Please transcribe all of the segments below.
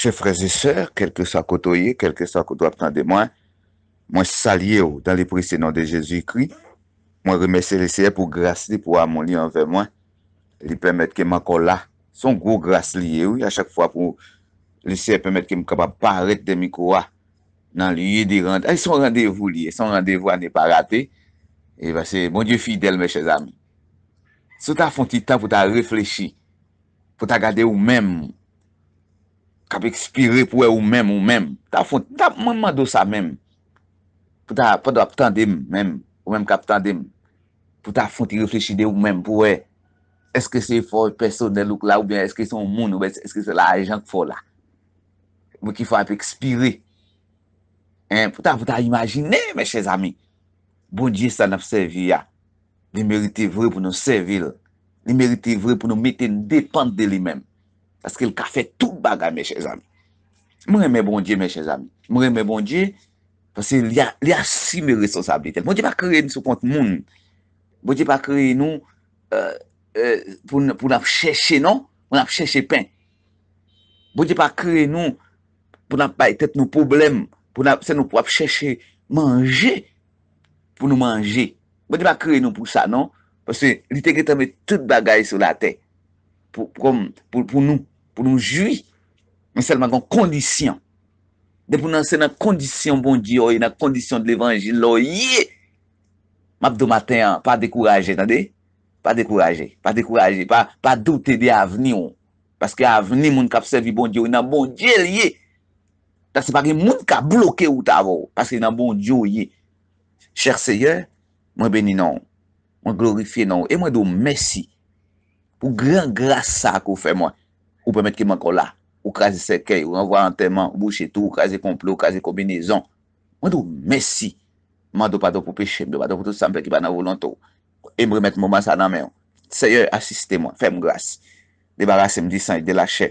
chers frères et sœurs, quel que soit côtoyé, quel que soit côtoyé, attendez moi, moi saluer dans les précieux nom de Jésus-Christ, moi remercier le Seigneur pour grâce li, pour amour li envers moi, lui permettre que m'encore là, son gros grâce lié, oui, à chaque fois pour le Seigneur permettre que me capable paraître de micro dans lieu des rendez-vous, son rendez-vous lié, son rendez-vous n'est pas raté, et ben c'est mon Dieu fidèle mes chers amis. Si tu as fait un petit temps pour ta réfléchir, pour ta garder ou-même, pour expirer pour ou-même, tu as fait un moment de ça même, pour ta attendre même, ou même captandem, pour ta font réfléchir de ou-même, pour est-ce que c'est fort personnel ou là, ou bien est-ce que c'est un monde, ou est-ce que c'est l'argent qu'il faut là, ou qu'il faut expirer, hein, pour ta imaginer, mes chers amis, bon Dieu, ça n'a pas servi à. Il mérite vrai pour nous servir. Il mérite vrai pour nous mettre dépendre de lui-même. Parce qu'il a fait tout bagage, mes chers amis. Moi, j'aime bon Dieu, mes chers amis. Moi, j'aime bon Dieu, parce qu'il a si mes responsabilités. Bon Dieu n'a pas créé nous sous compte monde. Bon Dieu n'a pas créé nous pour nous chercher, non? Pour nous chercher pain. Bon Dieu n'a pas créé nous pour nous être nos problèmes. Pour nous chercher manger. Pour nous manger. Bon Dieu va créer nous pour ça, non? Parce que l'intégrité met toute bagaille sur la terre. Pour nous jouir. Mais seulement dans condition. De pour nous dans condition, bon Dieu, dans condition de l'évangile, m'abdo matin, pas décourager, attendez? Pas douter de l'avenir. Parce que l'avenir, mon cap servi bon Dieu, il a bon Dieu lié. C'est pas que mon cap bloqué ou t'avou. Parce qu'il a bon Dieu lié. Cher Seigneur, moi béni non, moi glorifie non, et moi dis merci pour grand grâce ça qu'on fait moi, ou permettre que moi encore là, ou craser cercueil, ou renvoyer enterrement, ou boucher tout, ou craser complot, ou craser combinaison. Moi dis merci, moi dis pardon pour péché, moi pardon pour tout ça qui va dans volonté, et me remettre mon moment ça dans main. Seigneur, assistez-moi, fais-moi grâce, débarrassez-moi du sang et de la chair,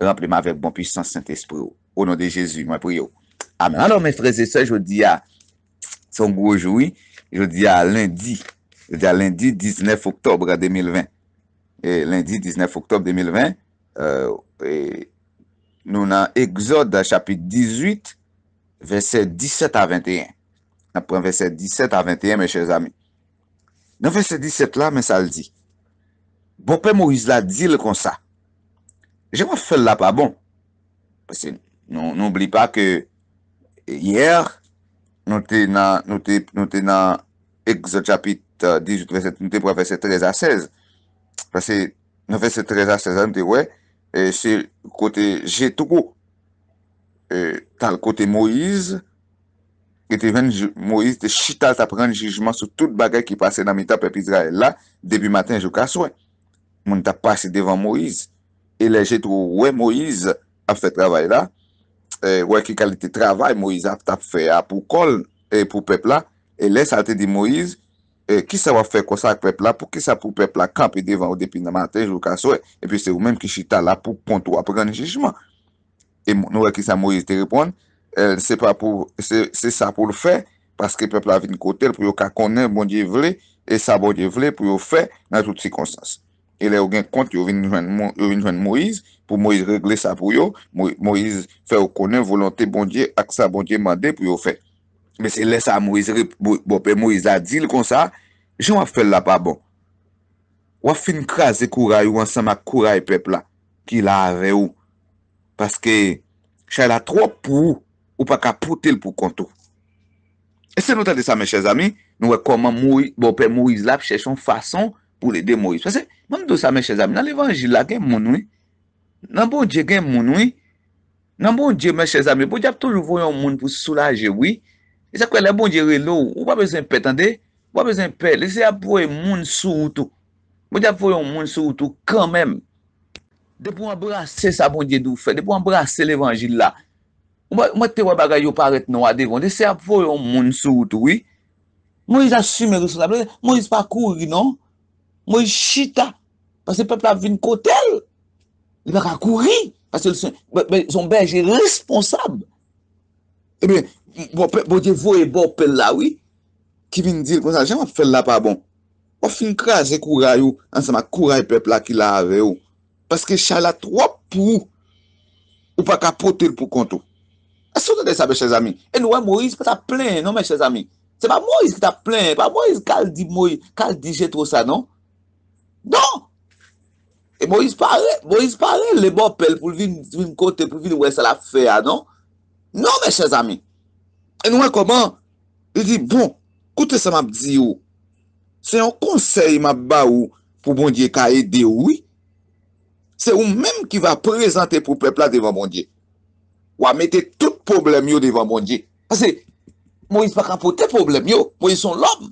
remplissez-moi avec bon puissance Saint-Esprit. Au nom de Jésus, moi prie. Amen. Alors mes frères et sœurs, je dis à son gros jour. Je dis à lundi 19 octobre 2020. Et lundi 19 octobre 2020, nous dans Exode chapitre 18, verset 17 à 21. Après verset 17 à 21, mes chers amis. Dans verset 17 là, mais ça le dit. Bon père Moïse l'a dit comme ça. Je vais faire là pas bon. Parce que n'oublie pas que hier, nous sommes dans Exode chapitre 18, verset 13 à 16. Parce que dans verset 13 à 16, nous sommes ouais, c'est côté Jétro. Dans le côté Moïse, Moïse te chita à prendre jugement sur toute bagaille qui passait dans le peuple d'Israël là, depuis matin jusqu'à soir. Nous t'a passé devant Moïse. Et les Jétro, ouais, Moïse a fait travail là. Ouais, qui qualité de travail Moïse a fait pour col et pour peuple là, et laisse à te dit Moïse, qui ça va faire comme ça avec peuple là, pour qui ça pour peuple là, camper devant depuis le matin jusqu'à soir, et puis c'est vous-même qui chita là pour contour après un jugement. Et nous, qui ça Moïse te répond, c'est pas pour, c'est ça pour le faire, parce que peuple a vu une côté pour qu'il connaisse bon Dieu voulait, et ça bon Dieu voulait pour le faire dans toutes circonstances. Et là, vous avez un compte, vous venez joindre Moïse, pour Moïse régler ça pour vous. Moïse fait connaître volonté bon Dieu, avec ça bon Dieu mandé pour vous faire. Mais c'est là ça Moïse, bon père Moïse a dit comme ça, je vais faire là pas bon. Ou fin craser courage ou ensemble avec courage peuple là, qui l'a avec vous. Parce que, chal a trop pour ou pas qu'à porter pour compte. Et c'est notamment ça, mes chers amis, nous voyons comment bon père Moïse là cherche une façon pour l'aider Moïse. Parce que, même de ça, mes chers amis, dans l'évangile, là, il y a mon oui. Dans bon Dieu, il y a mon oui. Dans bon Dieu, mes chers amis, bon Dieu, toujours voyé un monde pour soulager, oui. Et ça, quoi, le bon Dieu, l'eau, ou pas besoin de paix, attendez, ou pas besoin de paix, laissez pour un monde sous tout. Bon Dieu, pour un monde sous tout, quand même. De pour embrasser ça, bon Dieu, d'où fait, de pour embrasser l'évangile, là. Moi, te vois, bagaille, ou paraît, non, à devant, laissez pour un monde sous tout, oui. Moïse assume les responsabilités, Moïse pas courir, non? Moïse chita, parce que le peuple a vu une côté, il va courir, parce que son berger est responsable. Eh bien, bon Dieu, vous et bon peuple là, oui, qui vient dire comme ça, j'aime faire là pas bon. On fin craser courage, ensemble, courage peuple là qui l'a avec vous. Parce que chala trop pour, ou pas qu'à porter pour compte. Est-ce que vous avez ça, mes chers amis? Et nous, Moïse, pas plein, non, mes chers amis? C'est pas Moïse qui t'a plein, pas Moïse qui dit j'ai trop ça, non? Non! Et Moïse paraît, les bons pèles pour venir côté, pour venir ouais ça la fait, non? Non, mes chers amis. Et nous, comment? Il dit, bon, écoutez ça, m'a dit, c'est un conseil, m'a baou, pour bon Dieu qui a aidé, oui. C'est vous-même qui va présenter pour le peuple là devant mon Dieu. Ou à mettre tout problème devant mon Dieu. Parce que Moïse n'a pas apporté problème, Moïse sont l'homme.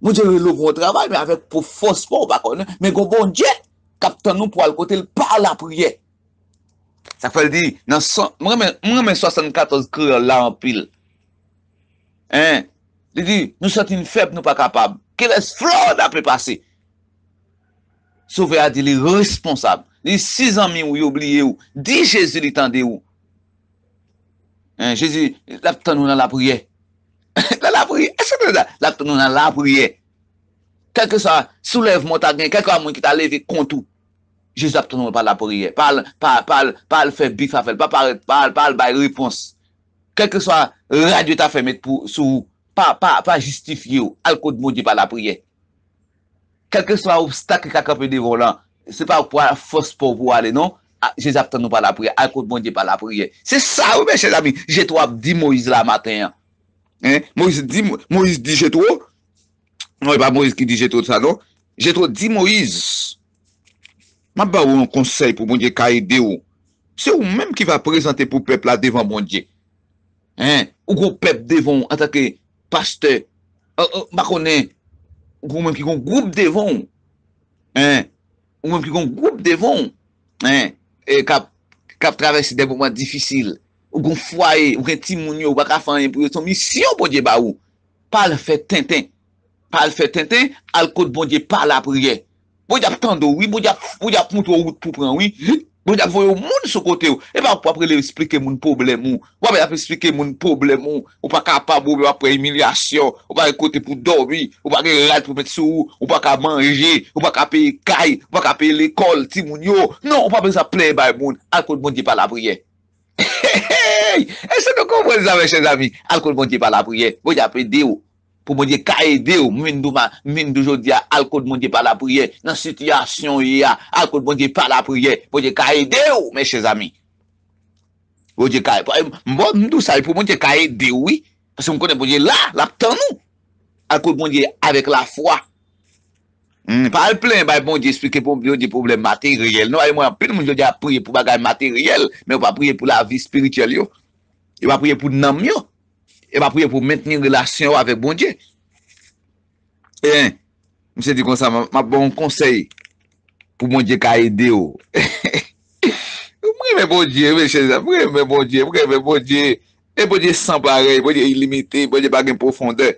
Mon Dieu, il ouvre au travail, mais avec pour force, pour pas connaître. Mais bon Dieu, captain nous pour aller côté par la prière. Ça fait dire, dans 74 créoles là en pile. Hein? Il dit, nous sommes une faible, nous pas capables. Quelle est fraude après passer? Sauvé a dit, les responsables. Les 6 amis ou oublié ou. Dis Jésus, il tendait ou. Hein, Jésus, l'apte nous dans la prière. Dans la prière, est-ce que là? L'apte nous dans la prière. Quelque soit, soulève montagne, quelque amour qui t'a levé contre tout. Jésus l'apte nous par la prière. Parle, fait bif à faire. Parle, par réponse. Quelque soit, radio t'a fait mettre pour, sous, pas justifié ou. Alcool de maudit par la prière. Quel que soit l'obstacle qui a campé devant là, ce n'est pas pour la force pour aller, non? Jésus attend nous par la prière, à côté de mon Dieu par la prière. C'est ça, oui, mes chers amis. J'ai trop dit Moïse là matin. Hein? Moïse dit j'ai trop. Non, c'est pas Moïse qui dit j'ai trop ça, non? J'ai trop dit Moïse. Je vais vous un conseil pour mon Dieu qui a aidé vous. C'est vous-même qui va présenter pour le peuple là devant mon Dieu. Hein? Ou le peuple devant, en tant que pasteur, je connais. Ou même qui ont groupe devant, hein, ou même qui ont groupe devant, hein, et cap traverser des moments difficiles, ou qu'on foyer, ou qu'on timounio, ou qu'on faire pour son mission, bon Dieu, bah ou, pas le fait tintin, al côté bon Dieu, pas la prière, bon Dieu, attendez, oui, bon Dieu, montre route pour prendre, oui, bon Dieu, voyez au monde sur côté, et pas pour après expliquer mon problème, ou pas après expliquer mon problème, ou pas capable, ou après humiliation, ou pas côté pour dormir, ou pas rate pour mettre sous, ou pas qu'à manger, ou pas qu'à payer caille, ou pas qu'à payer l'école, timounio, non, ou pas besoin de plaire, bah, moun, à cause bon Dieu par la prière. Est-ce que vous comprenez ça, mes chers amis? À cause bon Dieu par la prière, vous avez aidé ou, pour mon Dieu, qu'a aidé ou, mine d'aujourd'hui, à cause de mon Dieu par la prière, dans la situation, à cause de mon Dieu par la prière, pour Dieu, qu'a aidé ou, mes chers amis. Pour Dieu, qu'a aidé ou, oui, parce qu'on connaît, pour Dieu, là, nous, à cause de mon Dieu, avec la foi. Pas le plein, bah, bon Dieu, expliquer pour Dieu des problèmes matériels. Non, moi, plus, mon Dieu, a prié pour bagaille matériel, mais on va prier pour la vie spirituelle, yo. On va prier pour l'âme, yo. Et va prier pour maintenir relation avec bon Dieu. Et monsieur dit comme ça, ma bon conseil pour mon Dieu qui a aidé. Vous prenez bon Dieu, mes chers amis, prenez bon Dieu. Et bon Dieu sans pareil, bon Dieu illimité, bon Dieu pas de profondeur.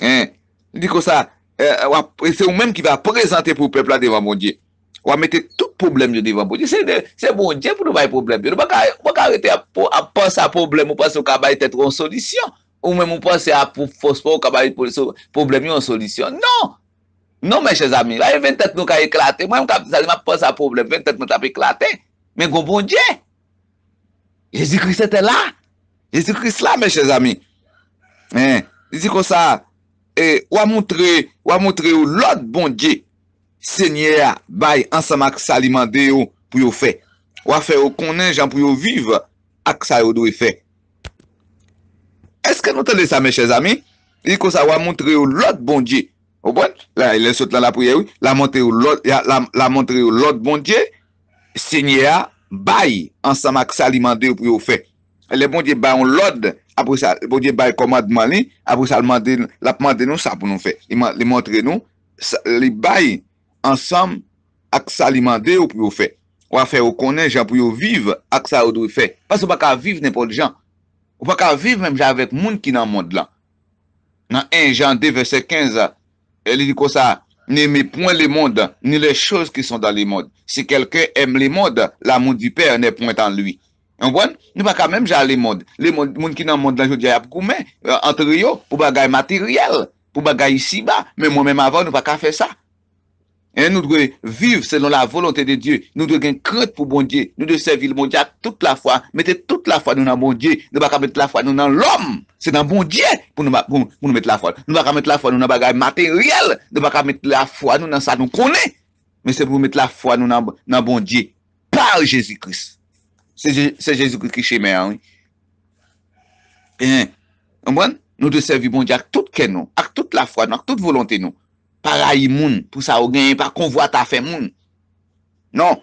Il dit comme ça, c'est vous-même qui va présenter pour le peuple devant mon Dieu. On va mettre tout problème devant mon Dieu. C'est bon Dieu pour nous avoir problème. On ne peut pas arrêter à penser à problème ou penser au cabaret être en solution. Ou même on pense à force pour cabaret problème en solution. Non! Non, mes chers amis, là, 20 têtes nous ont éclaté. Moi, je pense à problème, 20 têtes nous ont éclaté. Mais bon Dieu! Jésus-Christ était là. Jésus-Christ là, mes chers amis. Il dit comme ça, on va montrer l'autre bon Dieu. Seigneur, bail ensemble avec s'alimenter pour vous faire. Ou à faire au connaître gens pour vivre avec ça vous doit faire. Est-ce que nous entendez ça, mes chers amis? Il dit que ça va montrer l'autre bon Dieu. Au bon? Là, il est sauté dans la prière, oui. La montrer l'autre bon Dieu. Seigneur, bail ensemble avec s'alimenter pour vous faire. Le bon Dieu bail l'autre. Après ça, le bon Dieu bail commandement. Après ça, la demande nous ça pour nous faire. Il montre nous. Les bail. Ensemble, avec ça, alimenter ou pour faire. Ou à faire, ou connaître, gens pour vivre, avec ça, ou faire. Parce qu'on ne peut pas vivre n'importe gens. On ne peut pas vivre même avec les gens qui sont dans le monde là. Dans 1 Jean 2, verset 15, elle dit comme ça, n'aimez point le monde, ni les choses qui sont dans le monde. Si quelqu'un aime le monde, l'amour du Père n'est point en lui. Vous comprenez? Nous ne pouvons pas même aller dans le monde. Les gens qui sont dans le monde là, je dis, entre eux, pour bagaille matériel, pour bagaille ici-bas. Mais moi-même avant, nous ne pouvons pas faire ça. Et nous devons vivre selon la volonté de Dieu. Nous devons craindre pour bon Dieu. Nous devons servir le bon Dieu toute la foi. Mettez toute la foi nous dans bon Dieu. Nous ne pouvons pas mettre la foi nous dans l'homme. C'est dans bon Dieu pour nous mettre la foi. Nous ne pouvons pas mettre la foi nous dans les bagages matériels. Nous ne pouvons pas mettre la foi nous dans ça nous connaît. Mais c'est pour mettre la foi nous dans bon Dieu. Par Jésus-Christ. C'est Jésus-Christ qui est chez moi. Nous devons servir bon Dieu avec toute la foi, avec toute volonté nous. Pareil moun, pour ça, on gagne pas convoi ta fait moun. Non,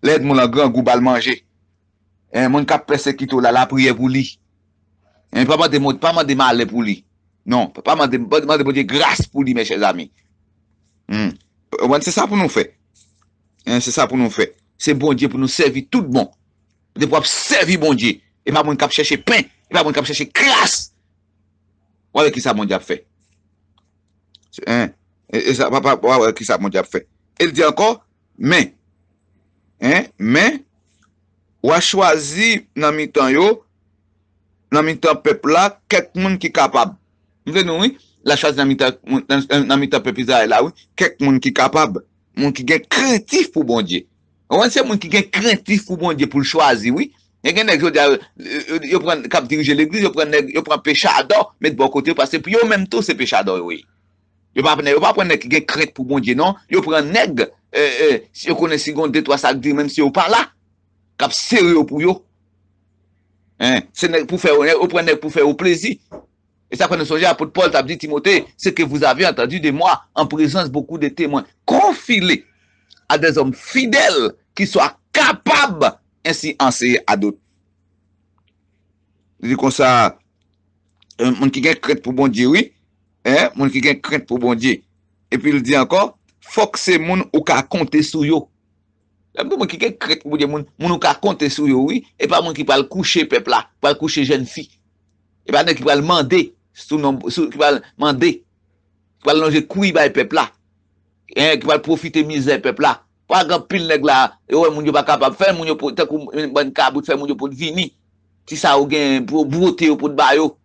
l'aide moun la grand goût bal manger. Un moun kap persécuté là la prière pour lui. Un pas de mot, pas de mal pour lui. Non, pas de demander grâce pour lui mes chers amis. C'est ça pour nous faire. C'est ça pour nous faire. C'est bon Dieu pour nous servir tout bon. De pouvoir servir bon Dieu et pas moun kap chercher pain, et pas moun kap chercher grâce. Voilà qui ça mon Dieu fait. Et ça, papa, qui ça, mon diable fait. Il dit encore, mais, ou a choisi, dans mi-temps yo, dans mi-temps peuple là, quelques monde qui capable. Vous voyez, oui, la choisi dans mi-temps peuple là, oui, quelques monde qui capable, monde qui est craintif pour bon Dieu. On sait monde qui est craintif pour bon Dieu pour le choisir, oui. Et quand ils prennent cap diriger l'église, ils prennent péché d'or, mais de bon côté parce que puis eux même tout c'est péché d'or, oui. Yo pa prendre qui gen crête pour bon Dieu non, yo prend nèg si yo connaît si gon 2-3 sacs dire même si yo pas là, cap sérieux pour yo. C'est nèg pour faire honneur, yo prend nèg pour faire au plaisir. Et ça connaît songer apôtre Paul t'a dit Timothée, ce que vous avez entendu de moi en présence beaucoup de témoins, confiez-les à des hommes fidèles qui soient capables ainsi enseigner à d'autres. Dit comme ça mon qui gen crête pour bon Dieu oui. Moun qui gen crainte pour bon Dieu. Et puis il dit encore, faut que c'est moun ou ka compter sur yo. Moun qui gen crainte pour bon Dieu, moun ou ka compter sur yo, oui, et pas moun qui va le coucher peuple là, va le coucher jeune fille. Et pas qui va le mander, qui va le mander. Qui va le longer couille bay peuple là. Qui va profiter misère peuple là. Pas grand pile nèg là, et ouais moun yo pas capable faire, moun yo pour tant une bonne cabout faire moun yo pour vini. Si ça ou gen pour beauté ou pour bayo.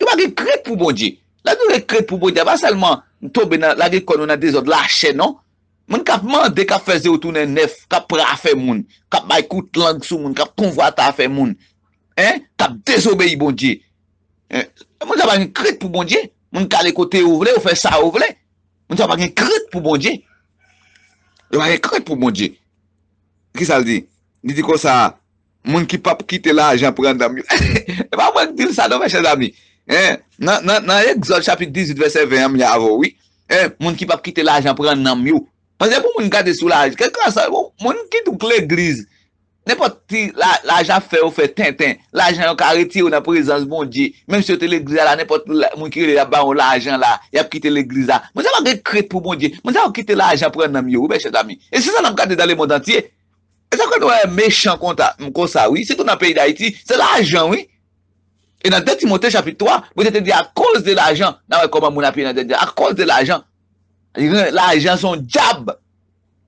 Tu pas gen crainte pour bon Dieu. La nous les crête pour bon Dieu, pas seulement tomber dans la récolte, on a des autres lâchés, non? Mon cap mandé, cap faisait retourner neuf, cap rafé moun, cap bay coute langue sous moun, cap convoite à faire moun, cap désobéi bon Dieu. Mon cap a une crête pour bon Dieu, mon cap les côtés ouvrés, on fait ça ouvrés. Mon cap a une crête pour bon Dieu. Il a une crête pour bon Dieu. Qui ça le dit? Il dit comme ça, mon qui pas quitter l'argent pour un damier. Pas moi qui dis ça, non mes chers amis. Dans Exode chapitre 18 verset 20 avant oui moun qui pas quitter l'argent prend nan yo parce que pour moun garder sous l'argent quelqu'un ça moun qui toute l'église n'importe l'argent fait ou fait tintin l'argent ka retire dans présence bon Dieu même si c'était l'église là n'importe moun qui là ba l'argent là il a quitté l'église là moun ça pas crête pour bon Dieu moun ça quitter l'argent prend nan yo mes chers amis et c'est ça n'a garder dans le monde entier et ça qu'on est méchant comme ça oui c'est tout dans pays d'Haïti c'est l'argent oui. Et dans 2 Timothée chapitre 3, vous êtes dit à cause de l'argent, à cause de l'argent, l'argent son diable.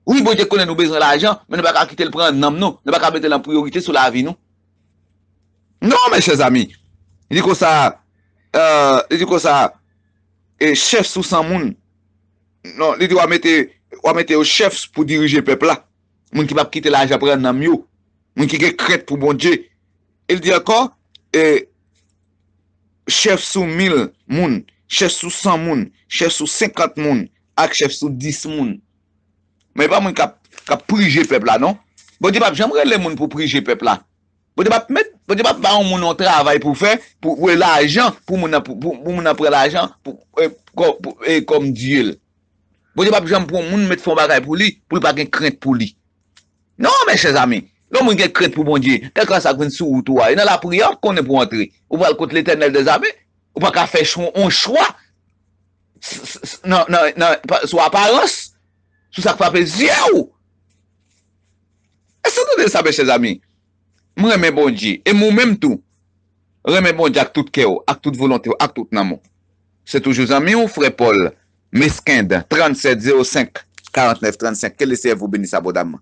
Oui, bon Dieu connaît nous besoin de l'argent, mais nous ne pouvons pas quitter le prendre, non, nous ne pouvons pas mettre la priorité sur la vie, non. Non, mes chers amis, il dit que ça, et chef sous 100 moun, non, il dit qu'on va mettre au chef pour diriger le peuple là, moun qui va quitter l'argent prendre nan yo, moun qui crête pour bon Dieu. Il dit encore, chef sous 1000 moun, chef sous 100 moun, chef sous 50 moun, ak chef sous 10 moun. Mais pas moun kap prige peuple là, non? Bon Dieu, j'aimerais les moun pour prige peuple là. Bon Dieu, pas un moun en travail pour faire, pour l'argent, pour moun après l'argent, comme Dieu. Bon Dieu, j'aimerais pour moun mettre son bagay pour lui, pour pas gen crainte pour lui. Non, mes chers amis. Non, moun gen crête pour bon Dieu. Quelqu'un ça gwen sous toi. Et dans la prière, qu'on est pour entrer. Ou va le contre l'Éternel des armées. Ou pas qu'à faire un choix. Non, sur apparence. Sur ça qui frappe Dieu. Est-ce que vous avez ça, mes chers amis? Moi, remets bon Dieu. Et moi-même tout. Remets bon Dieu avec tout cœur, avec toute volonté, avec tout amour. C'est toujours ami ou Frère Paul Meskinde, 37 05 49 35. Que le Seigneur vous bénisse abondamment.